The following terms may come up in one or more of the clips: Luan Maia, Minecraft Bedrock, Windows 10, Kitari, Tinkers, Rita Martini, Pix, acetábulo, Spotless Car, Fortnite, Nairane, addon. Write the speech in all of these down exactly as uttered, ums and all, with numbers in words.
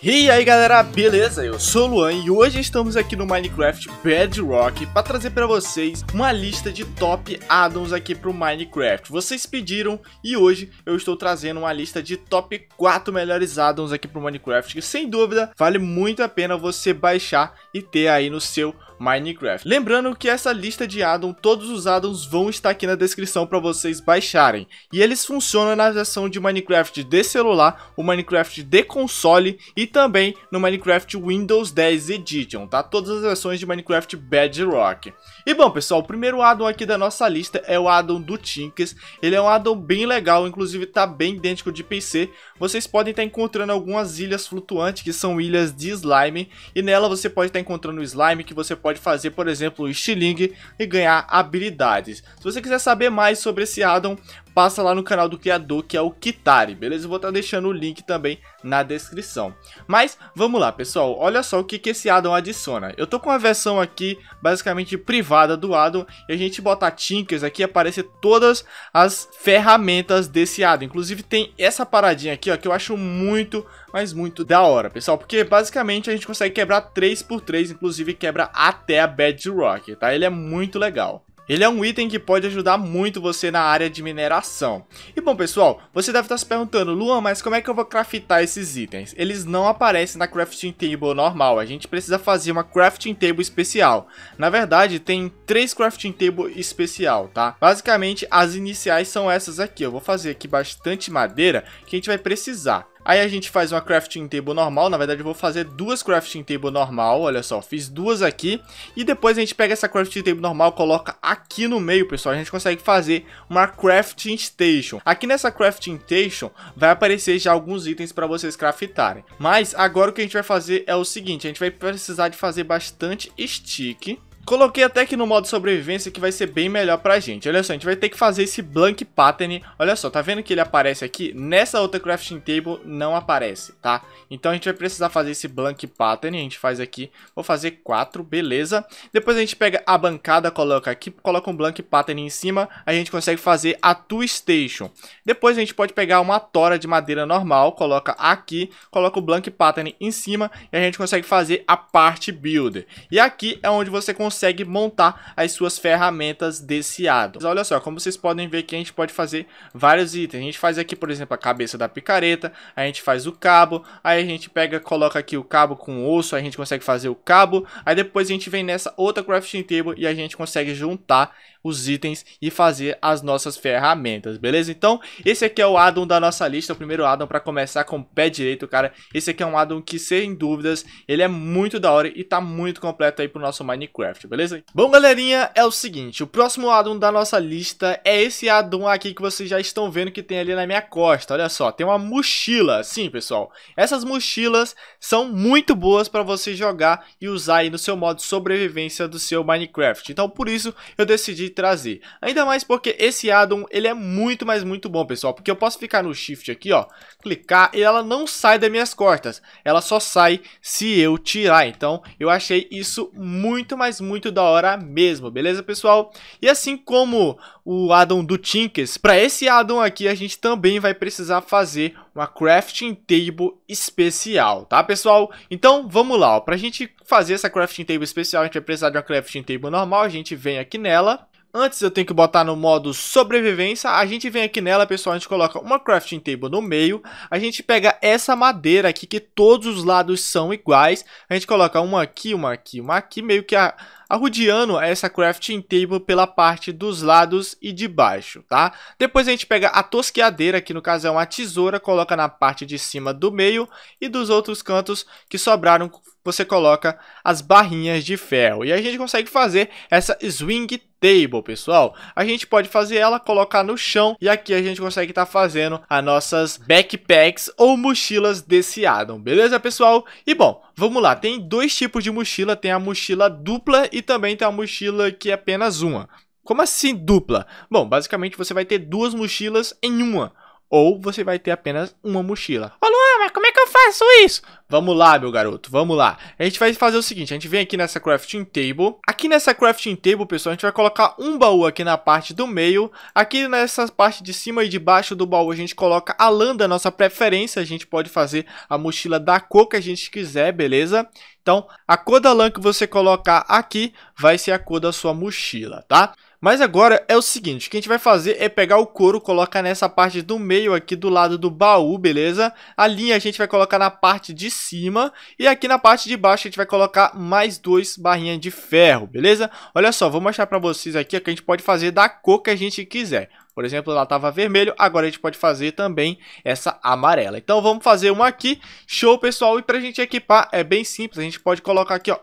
E aí galera, beleza? Eu sou o Luan e hoje estamos aqui no Minecraft Bedrock para trazer para vocês uma lista de top addons aqui pro Minecraft. Vocês pediram e hoje eu estou trazendo uma lista de top quatro melhores addons aqui pro Minecraft, que sem dúvida vale muito a pena você baixar e ter aí no seu Minecraft. Lembrando que essa lista de addon, todos os addons vão estar aqui na descrição para vocês baixarem. E eles funcionam na versão de Minecraft de celular, o Minecraft de console e também no Minecraft Windows dez Edition, tá? Todas as versões de Minecraft Bedrock. E bom, pessoal, o primeiro addon aqui da nossa lista é o addon do Tinkers. Ele é um addon bem legal, inclusive tá bem idêntico de P C. Vocês podem estar encontrando algumas ilhas flutuantes, que são ilhas de slime, e nela você pode estar encontrando slime que você pode Pode fazer, por exemplo, o estilingue e ganhar habilidades. Se você quiser saber mais sobre esse addon, passa lá no canal do criador, que é o Kitari, beleza? Eu vou estar deixando o link também na descrição. Mas vamos lá, pessoal. Olha só o que, que esse addon adiciona. Eu tô com a versão aqui, basicamente, privada do addon. E a gente botar Tinkers aqui, aparece todas as ferramentas desse addon. Inclusive tem essa paradinha aqui, ó, que eu acho muito, mas muito da hora, pessoal. Porque basicamente a gente consegue quebrar três por três, inclusive quebra até a Bedrock, tá? Ele é muito legal. Ele é um item que pode ajudar muito você na área de mineração. E bom, pessoal, você deve estar se perguntando: Luan, mas como é que eu vou craftar esses itens? Eles não aparecem na crafting table normal, a gente precisa fazer uma crafting table especial. Na verdade, tem três crafting table especial, tá? Basicamente, as iniciais são essas aqui. Eu vou fazer aqui bastante madeira que a gente vai precisar. Aí a gente faz uma crafting table normal, na verdade eu vou fazer duas crafting table normal, olha só, fiz duas aqui. E depois a gente pega essa crafting table normal, coloca aqui no meio, pessoal, a gente consegue fazer uma crafting station. Aqui nessa crafting station vai aparecer já alguns itens para vocês craftarem. Mas agora o que a gente vai fazer é o seguinte, a gente vai precisar de fazer bastante stick. Coloquei até aqui no modo sobrevivência, que vai ser bem melhor pra gente. Olha só, a gente vai ter que fazer esse blank pattern. Olha só, tá vendo que ele aparece aqui? Nessa outra crafting table não aparece, tá? Então a gente vai precisar fazer esse blank pattern. A gente faz aqui, vou fazer quatro, beleza. Depois a gente pega a bancada, coloca aqui, coloca um blank pattern em cima. A gente consegue fazer a tool station. Depois a gente pode pegar uma tora de madeira normal, coloca aqui, coloca o blank pattern em cima. E a gente consegue fazer a parte builder. E aqui é onde você consegue consegue montar as suas ferramentas desse addon. Olha só, como vocês podem ver que a gente pode fazer vários itens. A gente faz aqui, por exemplo, a cabeça da picareta, a gente faz o cabo, aí a gente pega, coloca aqui o cabo com osso, a gente consegue fazer o cabo, aí depois a gente vem nessa outra crafting table e a gente consegue juntar os itens e fazer as nossas ferramentas, beleza? Então, esse aqui é o addon da nossa lista, o primeiro addon para começar com o pé direito, cara. Esse aqui é um addon que, sem dúvidas, ele é muito da hora e tá muito completo aí pro nosso Minecraft, beleza? Bom, galerinha, é o seguinte, o próximo addon da nossa lista é esse addon aqui que vocês já estão vendo que tem ali na minha costa. Olha só, tem uma mochila. Sim, pessoal, essas mochilas são muito boas para você jogar e usar aí no seu modo sobrevivência do seu Minecraft. Então, por isso, eu decidi trazer. Ainda mais porque esse addon, ele é muito, mas muito bom, pessoal, porque eu posso ficar no shift aqui, ó, clicar e ela não sai das minhas costas. Ela só sai se eu tirar. Então, eu achei isso muito, mas muito Muito da hora mesmo, beleza, pessoal? E assim como o addon do Tinkers, para esse addon aqui a gente também vai precisar fazer uma crafting table especial, tá, pessoal? Então vamos lá, ó. Pra gente fazer essa crafting table especial, a gente vai precisar de uma crafting table normal. A gente vem aqui nela. Antes eu tenho que botar no modo sobrevivência. A gente vem aqui nela, pessoal, a gente coloca uma crafting table no meio. A gente pega essa madeira aqui, que todos os lados são iguais. A gente coloca uma aqui, uma aqui, uma aqui, meio que a... arrodeando essa crafting table pela parte dos lados e de baixo, tá? Depois a gente pega a tosqueadeira, que no caso é uma tesoura, coloca na parte de cima do meio, e dos outros cantos que sobraram, você coloca as barrinhas de ferro. E a gente consegue fazer essa swing table, pessoal. A gente pode fazer ela, colocar no chão, e aqui a gente consegue estar fazendo as nossas backpacks ou mochilas desse addon, beleza, pessoal? E bom, vamos lá, tem dois tipos de mochila, tem a mochila dupla e também tem a mochila que é apenas uma. Como assim dupla? Bom, basicamente você vai ter duas mochilas em uma, ou você vai ter apenas uma mochila. Ô Luan, mas como é que eu faço isso? Vamos lá, meu garoto, vamos lá. A gente vai fazer o seguinte, a gente vem aqui nessa crafting table. Aqui nessa crafting table, pessoal, a gente vai colocar um baú aqui na parte do meio. Aqui nessa parte de cima e de baixo do baú, a gente coloca a lã da nossa preferência. A gente pode fazer a mochila da cor que a gente quiser, beleza? Então, a cor da lã que você colocar aqui vai ser a cor da sua mochila, tá? Mas agora é o seguinte, o que a gente vai fazer é pegar o couro, colocar nessa parte do meio aqui do lado do baú, beleza? A linha a gente vai colocar na parte de cima e aqui na parte de baixo a gente vai colocar mais dois barrinhas de ferro, beleza? Olha só, vou mostrar pra vocês aqui o que a gente pode fazer da cor que a gente quiser. Por exemplo, ela estava vermelho, agora a gente pode fazer também essa amarela. Então vamos fazer uma aqui, show pessoal, e pra gente equipar é bem simples, a gente pode colocar aqui, ó.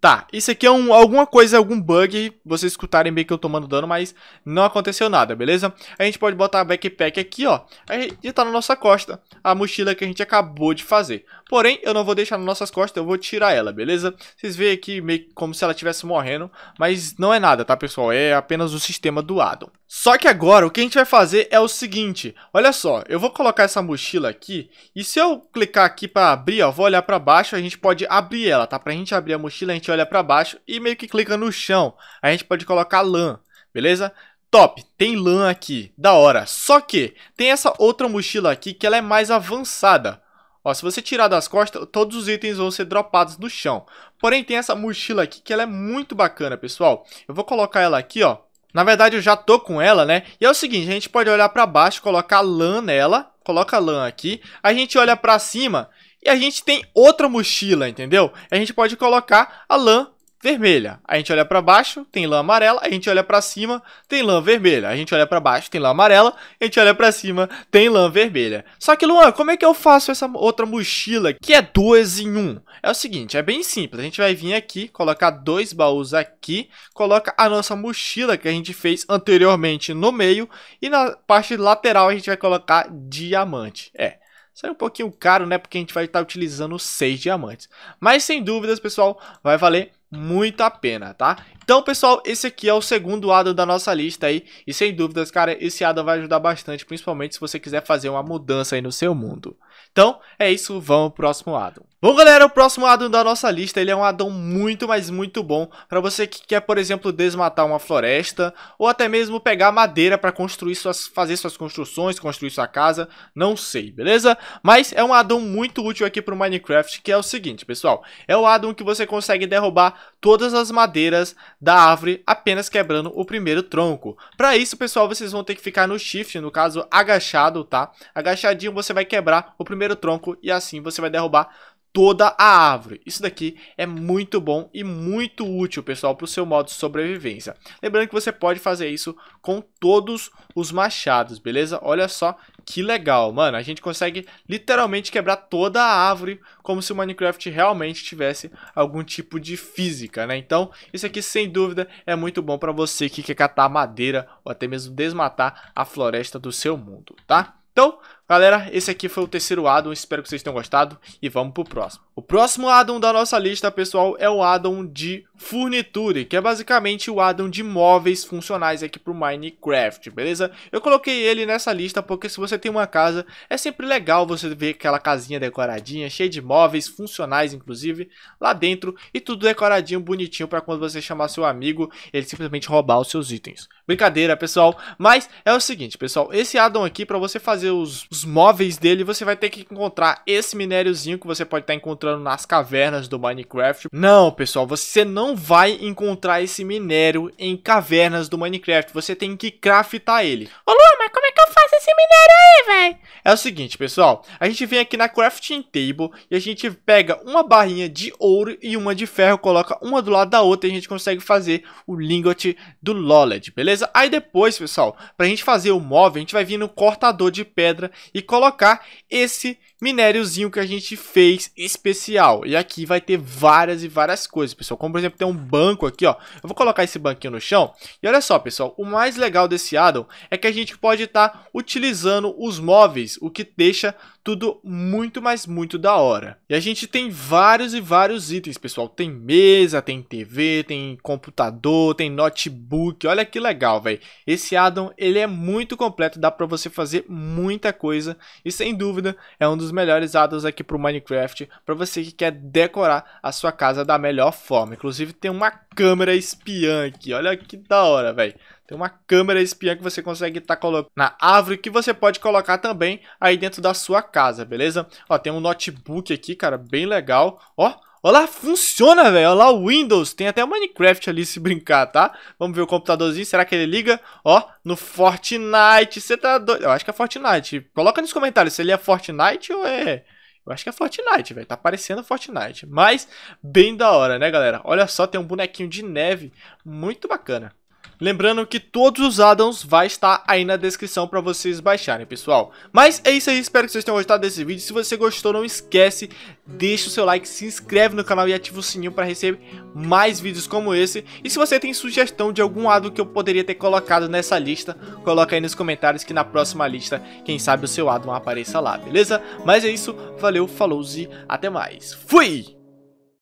Tá, isso aqui é um, alguma coisa, algum bug, vocês escutarem bem que eu tô tomando dano, mas não aconteceu nada, beleza? A gente pode botar a backpack aqui, ó, e tá na nossa costa, a mochila que a gente acabou de fazer. Porém, eu não vou deixar nas nossas costas, eu vou tirar ela, beleza? Vocês veem aqui meio como se ela estivesse morrendo, mas não é nada, tá, pessoal? É apenas o sistema do addon. Só que agora, o que a gente vai fazer é o seguinte, olha só, eu vou colocar essa mochila aqui, e se eu clicar aqui pra abrir, ó, vou olhar pra baixo, a gente pode abrir ela, tá? Pra gente abrir a mochila, a gente olha pra baixo e meio que clica no chão. A gente pode colocar lã, beleza? Top, tem lã aqui, da hora. Só que tem essa outra mochila aqui que ela é mais avançada. Ó, se você tirar das costas, todos os itens vão ser dropados do chão. Porém, tem essa mochila aqui que ela é muito bacana, pessoal. Eu vou colocar ela aqui, ó. Na verdade, eu já tô com ela, né? E é o seguinte, a gente pode olhar pra baixo, colocar lã nela. Coloca lã aqui. A gente olha pra cima e a gente tem outra mochila, entendeu? A gente pode colocar a lã vermelha. A gente olha pra baixo, tem lã amarela. A gente olha pra cima, tem lã vermelha. A gente olha pra baixo, tem lã amarela. A gente olha pra cima, tem lã vermelha. Só que, Luan, como é que eu faço essa outra mochila que é duas em um? É o seguinte, é bem simples. A gente vai vir aqui, colocar dois baús aqui. Coloca a nossa mochila que a gente fez anteriormente no meio. E na parte lateral a gente vai colocar diamante. É. Sai um pouquinho caro, né? Porque a gente vai estar utilizando seis diamantes. Mas, sem dúvidas, pessoal, vai valer muito a pena, tá? Então, pessoal, esse aqui é o segundo addon da nossa lista aí. E, sem dúvidas, cara, esse addon vai ajudar bastante, principalmente se você quiser fazer uma mudança aí no seu mundo. Então, é isso. Vamos pro próximo addon. Bom, galera, o próximo addon da nossa lista, ele é um addon muito, mas muito bom para você que quer, por exemplo, desmatar uma floresta ou até mesmo pegar madeira para construir suas, fazer suas construções, construir sua casa, não sei, beleza? Mas é um addon muito útil aqui pro Minecraft, que é o seguinte, pessoal, é o addon que você consegue derrubar todas as madeiras da árvore apenas quebrando o primeiro tronco. Para isso, pessoal, vocês vão ter que ficar no shift, no caso, agachado, tá? Agachadinho você vai quebrar o primeiro tronco e assim você vai derrubar toda a árvore. Isso daqui é muito bom e muito útil, pessoal, para o seu modo de sobrevivência. Lembrando que você pode fazer isso com todos os machados, beleza? Olha só que legal, mano. A gente consegue literalmente quebrar toda a árvore como se o Minecraft realmente tivesse algum tipo de física, né? Então, isso aqui, sem dúvida, é muito bom para você que quer catar madeira ou até mesmo desmatar a floresta do seu mundo, tá? Então, galera, esse aqui foi o terceiro addon, espero que vocês tenham gostado e vamos pro próximo. O próximo addon da nossa lista, pessoal, é o addon de furniture, que é basicamente o addon de móveis funcionais aqui pro Minecraft, beleza? Eu coloquei ele nessa lista porque se você tem uma casa, é sempre legal você ver aquela casinha decoradinha, cheia de móveis funcionais, inclusive, lá dentro e tudo decoradinho, bonitinho, pra quando você chamar seu amigo, ele simplesmente roubar os seus itens. Brincadeira, pessoal, mas é o seguinte, pessoal, esse addon aqui, pra você fazer Os, os móveis dele, você vai ter que encontrar esse minériozinho que você pode estar encontrando nas cavernas do Minecraft. Não, pessoal, você não vai encontrar esse minério em cavernas do Minecraft, você tem que craftar ele. Ô Luan, mas como é que eu faço esse minério aí, velho? É o seguinte, pessoal, a gente vem aqui na crafting table e a gente pega uma barrinha de ouro e uma de ferro, coloca uma do lado da outra e a gente consegue fazer o lingote do Loled, beleza? Aí depois, pessoal, pra gente fazer o móvel, a gente vai vir no cortador de pedra e colocar esse minériozinho que a gente fez especial. E aqui vai ter várias e várias coisas, pessoal. Como, por exemplo, tem um banco aqui, ó. Eu vou colocar esse banquinho no chão. E olha só, pessoal. O mais legal desse addon é que a gente pode estar utilizando os móveis, o que deixa tudo muito, mas muito da hora. E a gente tem vários e vários itens, pessoal. Tem mesa, tem T V, tem computador, tem notebook. Olha que legal, velho. Esse addon, ele é muito completo, dá pra você fazer muita coisa. E sem dúvida, é um dos melhores addons aqui pro Minecraft, pra você que quer decorar a sua casa da melhor forma. Inclusive, tem uma câmera espiã aqui. Olha que da hora, velho. Tem uma câmera espiã que você consegue estar tá colocando na árvore, que você pode colocar também aí dentro da sua casa, beleza? Ó, tem um notebook aqui, cara, bem legal. Ó, ó lá, funciona, velho. Ó lá o Windows, tem até o Minecraft ali se brincar, tá? Vamos ver o computadorzinho, será que ele liga? Ó, no Fortnite, você tá doido? Eu acho que é Fortnite. Coloca nos comentários se ele é Fortnite ou é... Eu acho que é Fortnite, velho, tá parecendo Fortnite, mas bem da hora, né, galera? Olha só, tem um bonequinho de neve, muito bacana. Lembrando que todos os addons vai estar aí na descrição para vocês baixarem, pessoal. Mas é isso aí, espero que vocês tenham gostado desse vídeo. Se você gostou, não esquece, deixa o seu like, se inscreve no canal e ativa o sininho para receber mais vídeos como esse. E se você tem sugestão de algum addon que eu poderia ter colocado nessa lista, coloca aí nos comentários que na próxima lista, quem sabe o seu addon apareça lá, beleza? Mas é isso, valeu, falou e até mais. Fui!